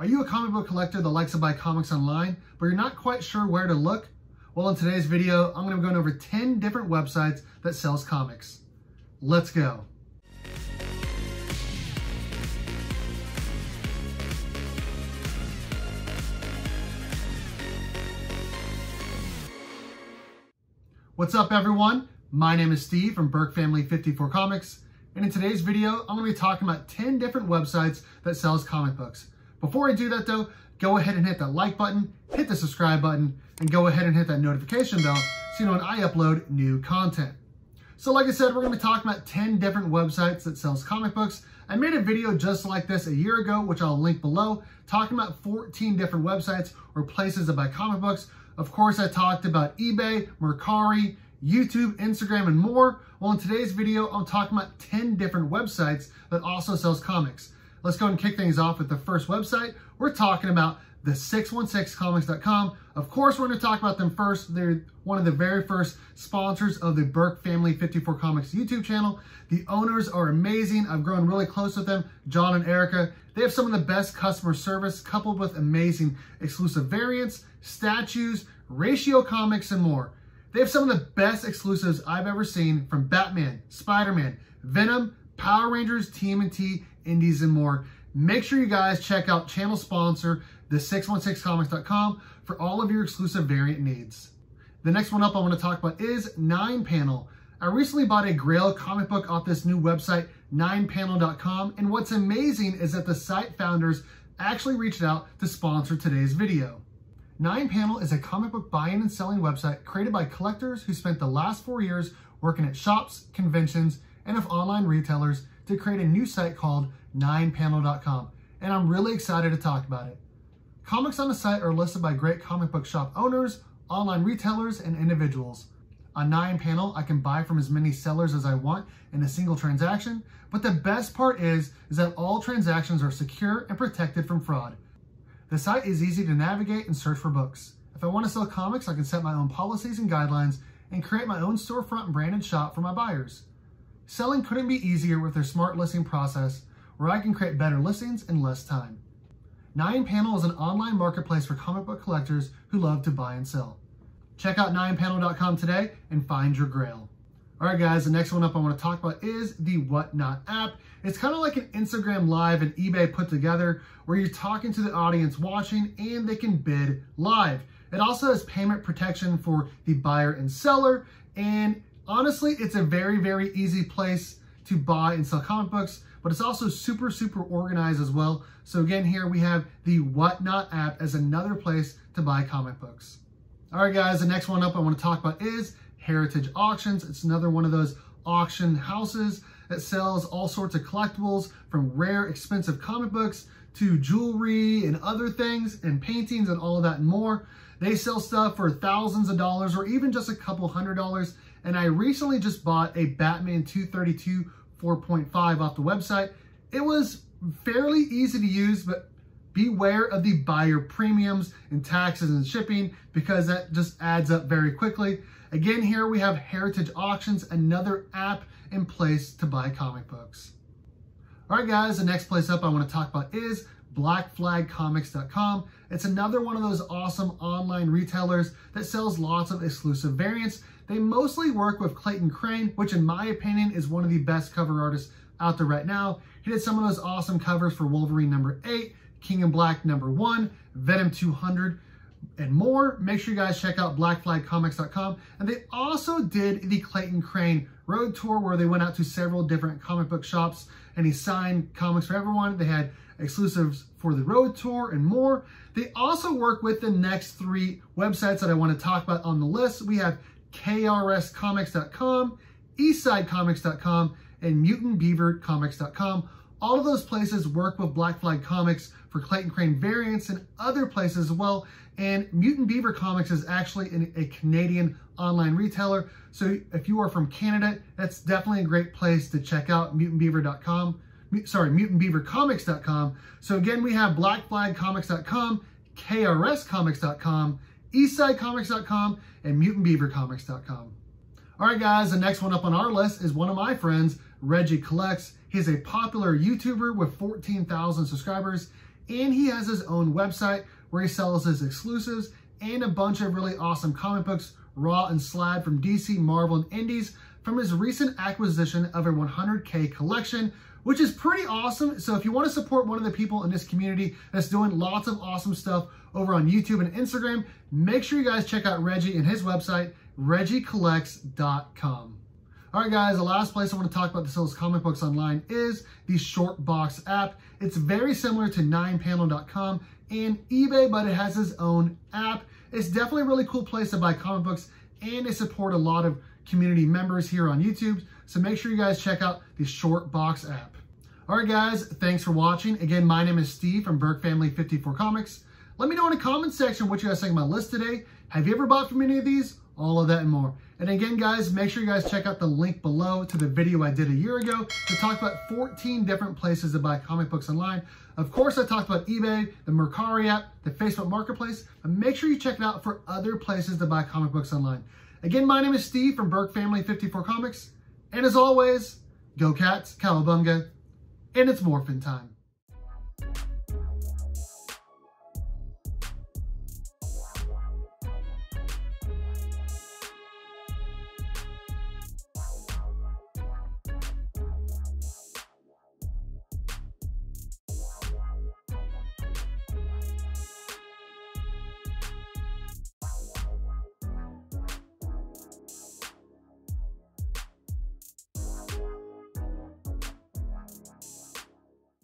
Are you a comic book collector that likes to buy comics online, but you're not quite sure where to look? Well, in today's video, I'm going to be going over 10 different websites that sells comics. Let's go. What's up, everyone? My name is Steve from BerkFamily54 Comics, and in today's video, I'm going to be talking about 10 different websites that sells comic books. Before I do that though, go ahead and hit that like button, hit the subscribe button, and go ahead and hit that notification bell so you know when I upload new content. So like I said, we're going to be talking about 10 different websites that sells comic books. I made a video just like this a year ago, which I'll link below, talking about 14 different websites or places that buy comic books. Of course, I talked about eBay, Mercari, YouTube, Instagram, and more. Well, in today's video, I'm talking about 10 different websites that also sells comics. Let's go and kick things off with the first website. We're talking about the 616comics.com. Of course, we're going to talk about them first. They're one of the very first sponsors of the Berk Family 54 Comics YouTube channel. The owners are amazing. I've grown really close with them, John and Erica. They have some of the best customer service coupled with amazing exclusive variants, statues, ratio comics, and more. They have some of the best exclusives I've ever seen from Batman, Spider-Man, Venom, Power Rangers, TMNT, Indies, and more. Make sure you guys check out channel sponsor, the 616comics.com, for all of your exclusive variant needs. The next one up I want to talk about is NinePanel. I recently bought a Grail comic book off this new website, NinePanel.com, and what's amazing is that the site founders actually reached out to sponsor today's video. NinePanel is a comic book buying and selling website created by collectors who spent the last 4 years working at shops, conventions, and of online retailers to create a new site called NinePanel.com, and I'm really excited to talk about it. Comics on the site are listed by great comic book shop owners, online retailers, and individuals. On NinePanel, I can buy from as many sellers as I want in a single transaction, but the best part is that all transactions are secure and protected from fraud. The site is easy to navigate and search for books. If I want to sell comics, I can set my own policies and guidelines and create my own storefront and branded shop for my buyers. Selling couldn't be easier with their smart listing process, where I can create better listings in less time. NinePanel is an online marketplace for comic book collectors who love to buy and sell. Check out NinePanel.com today and find your grail. All right, guys, the next one up I want to talk about is the WhatNot app. It's kind of like an Instagram Live and eBay put together, where you're talking to the audience watching and they can bid live. It also has payment protection for the buyer and seller, and honestly, it's a very, very easy place to buy and sell comic books, but it's also super, super organized as well. So again, here we have the WhatNot app as another place to buy comic books. All right, guys, the next one up I want to talk about is Heritage Auctions. It's another one of those auction houses that sells all sorts of collectibles, from rare, expensive comic books to jewelry and other things and paintings and all of that and more. They sell stuff for thousands of dollars or even just a couple $100. And I recently just bought a Batman 232 4.5 off the website. It was fairly easy to use, but beware of the buyer premiums and taxes and shipping, because that just adds up very quickly. Again, here we have Heritage Auctions, another app in place to buy comic books. All right, guys, the next place up I want to talk about is BlackFlagComics.com. It's another one of those awesome online retailers that sells lots of exclusive variants. They mostly work with Clayton Crain, which in my opinion is one of the best cover artists out there right now. He did some of those awesome covers for Wolverine #8, King in Black #1, Venom 200, and more. Make sure you guys check out BlackFlagComics.com. And they also did the Clayton Crain road tour, where they went out to several different comic book shops and he signed comics for everyone. They had exclusives for the road tour and more. They also work with the next three websites that I want to talk about on the list. We have KRSComics.com, EastsideComics.com, and MutantBeaverComics.com. All of those places work with Black Flag Comics for Clayton Crane variants and other places as well. And Mutant Beaver Comics is actually a Canadian online retailer. So if you are from Canada, that's definitely a great place to check out, MutantBeaverComics.com. So again, we have BlackFlagComics.com, KRSComics.com, EastsideComics.com, and MutantBeaverComics.com. All right, guys, the next one up on our list is one of my friends, Reggie Collects. He's a popular YouTuber with 14,000 subscribers. And he has his own website where he sells his exclusives and a bunch of really awesome comic books, raw and slab, from DC, Marvel, and Indies, from his recent acquisition of a 100K collection, which is pretty awesome. So if you want to support one of the people in this community that's doing lots of awesome stuff over on YouTube and Instagram, make sure you guys check out Reggie and his website, ReggieCollects.com. All right, guys, the last place I want to talk about that sells comic books online is the Short Box app. It's very similar to NinePanel.com and eBay, but it has its own app. It's definitely a really cool place to buy comic books, and they support a lot of community members here on YouTube. So make sure you guys check out the Short Box app. All right, guys, thanks for watching. Again, my name is Steve from BerkFamily54 Comics. Let me know in the comment section what you guys think of my list today. Have you ever bought from any of these? All of that and more. And again, guys, make sure you guys check out the link below to the video I did a year ago to talk about 14 different places to buy comic books online. Of course, I talked about eBay, the Mercari app, the Facebook Marketplace, but make sure you check it out for other places to buy comic books online. Again, my name is Steve from BerkFamily54 Comics, and as always, go Cats, Cowabunga, and it's morphin' time.